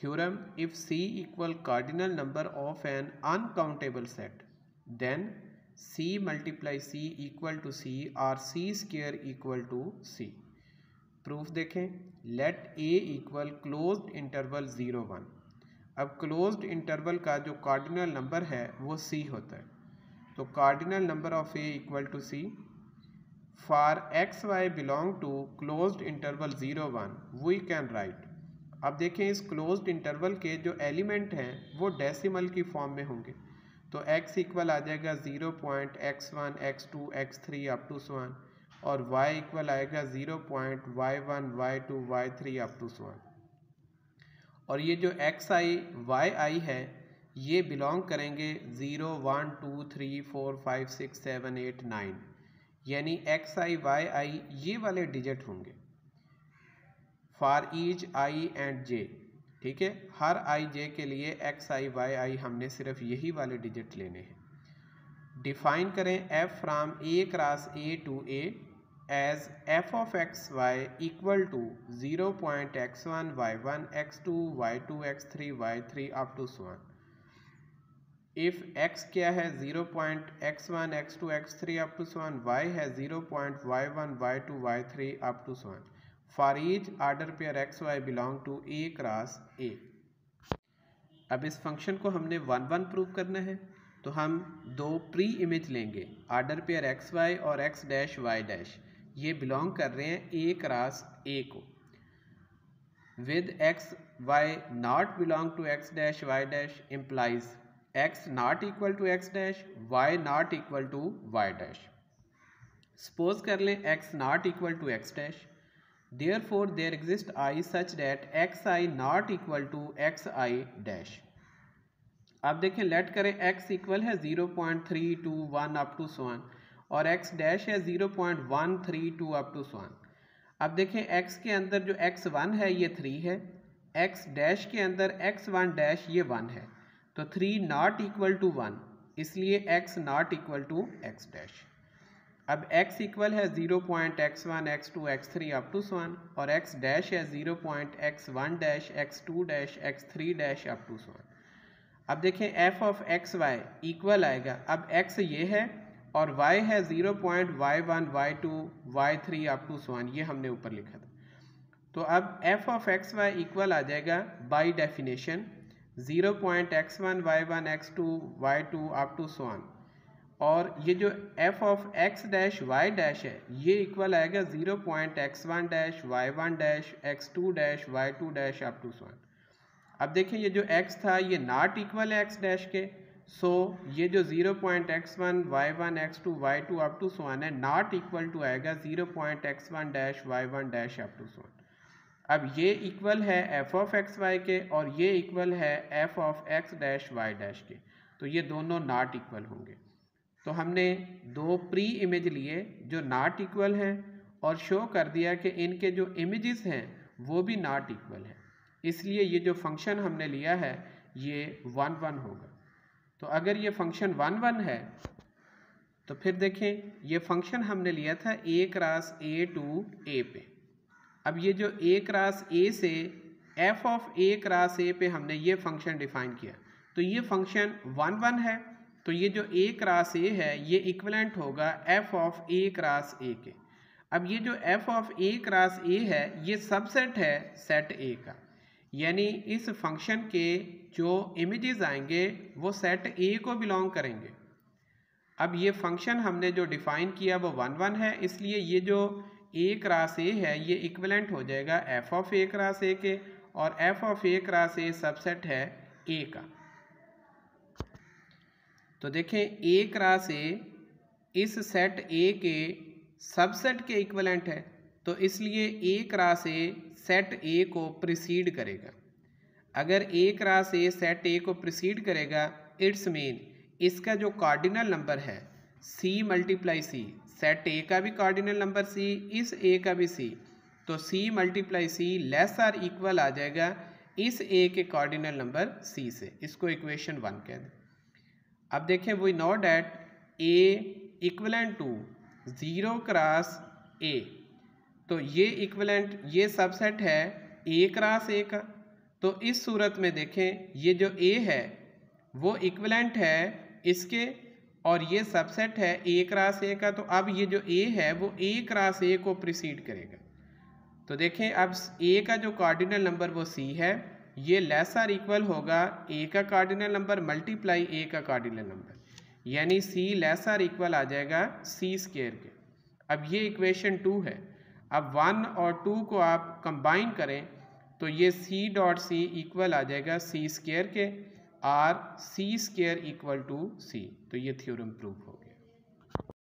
theorem, if C equal cardinal number of an uncountable set, then C multiply C equal to C or C square equal to C. Proof देखें. Let A equal closed interval 0 1. अब closed interval का जो cardinal number है वो C होता है, तो cardinal number of A equal to C for x y belong to closed interval 0 1 we can write. अब देखें इस क्लोज्ड इंटरवल के जो एलिमेंट हैं वो डेसिमल की फॉर्म में होंगे, तो x इक्वल आ जाएगा 0.x1 x2 x3 up to so on और y इक्वल आएगा 0.y1 y2 y3 up to so on. और ये जो x i y i है ये बिलोंग करेंगे 0 1 2 3 4 5 6 7 8 9, यानी x i y i ये वाले डिजिट होंगे for each i and j. ठीक है, हर i j के लिए x i y i हमने सिर्फ यही वाले डिजिट लेने हैं. डिफाइन करें f from a cross a to a as f of x y equal to 0.x1 y1 x2 y2 x3 y3 up to so on. If x क्या है 0.x1 x2 x3 up to so on, y है 0.y1 y2 y3 up to so on for each order pair x y belong to a cross a. अब इस function को हमने 1 1 prove करना है, तो हम 2 प्री इमेज लेंगे. आर्डर पेयर एक्स वाई और एक्स डैश वाई डैश ये बिलोंग कर रहे हैं ए क्रॉस ए को. With x y not belong to x dash y dash implies x not equal to x dash y not equal to y dash. Suppose कर लें x not equal to x dash, therefore there exist i such that x i not equal to x I dash. आप देखें let करें x equal है 0.321 up to so on और x dash है 0.132 up to so on. अब देखें x के अंदर जो x1 है ये 3 है, x डैश के अंदर x1 डैश ये 1 है, तो 3 नॉट इक्वल टू 1, इसलिए x not equal to x dash. अब x इक्वल है 0.x1 x2 x3 up to so on और x डैश है 0.x1 dash x2 dash x3 dash up to so on. अब देखें f of x y equal आएगा, अब x ये है और y है 0.y1 y2 y3 up to so on, ये हमने ऊपर लिखा था. तो अब f of x y equal आ जाएगा by definition 0.x1 y1 x2 y2 up to so on और ये जो f of x dash y dash है ये इक्वल आएगा 0.x1 dash y1 dash x2 dash y2 dash up to so on. अब देखिए ये जो x था ये नॉट इक्वल है x डैश के, सो ये जो 0.x1 y1 x2 y2 up to so on है नॉट इक्वल टू आएगा 0.x1 dash y1 dash up to so on. अब ये इक्वल है f ऑफ एक्स वाई के और ये इक्वल है f of x dash y dash के, तो ये दोनों नॉट इक्वल होंगे. तो हमने 2 प्री इमेज लिए जो नॉट इक्वल हैं और शो कर दिया कि इनके जो इमेजेस हैं वो भी नॉट इक्वल हैं, इसलिए ये जो फंक्शन हमने लिया है ये 1 1 होगा. तो अगर ये फंक्शन 1 1 है तो फिर देखें ये फंक्शन हमने लिया था a cross a to a पे. अब ये जो a क्रॉस a से f of a cross a पे हमने ये फंक्शन डिफाइन किया, तो ये फंक्शन 1 1 है, तो ये जो a क्रॉस a है ये इक्विवेलेंट होगा f of a cross a के. अब ये जो f of a cross a है ये सबसेट है सेट a का, यानी इस फंक्शन के जो इमेजेस आएंगे वो सेट ए को बिलोंग करेंगे. अब ये फंक्शन हमने जो डिफाइन किया वो 1 1 है, इसलिए ये जो ए क्रॉस ए है ये इक्विवेलेंट हो जाएगा एफ ऑफ ए क्रॉस ए के और F of A cross A subset है ए का. तो देखें ए क्रॉस ए इस सेट ए के सबसेट के इक्विवेलेंट है, तो इसलिए ए क्रॉस ए सेट ए को प्रिसीड करेगा. अगर ए क्रॉस ए सेट ए को प्रिसीड करेगा इट्स मीन इसका जो कार्डिनल नंबर है सी मल्टीप्लाई सी, सेट ए का भी कार्डिनल नंबर सी इस ए का भी सी, तो C multiply C less are equal आ जाएगा इस ए के कार्डिनल नंबर सी से. इसको इक्वेशन 1 कह दें. अब देखें we know that A equivalent to 0 cross A, तो ये इक्विवेलेंट ये सबसेट है ए क्रॉस ए का, तो इस सूरत में देखें ये जो ए है वो इक्विवेलेंट है इसके और ये सबसेट है ए क्रॉस ए का। तो अब ये जो ए है वो ए क्रॉस ए को प्रिसीड करेगा। तो देखें अब ए का जो कार्डिनल नंबर वो सी है, ये लेस आर इक्वल होगा ए का कार्डिनल नंबर मल्टीप्लाई ए का कार्डिनल नंबर, यानी सी लेस आर इक्वल आ जाएगा सी स्क्वायर के। अब ये इक्वेशन 2 है। अब 1 और 2 को आप कंबाइन करें तो ये सी डॉट सी इक्वल आ जाएगा सी स्क्वायर के, are C square equal to C. तो ये थ्योरम प्रूफ होगी।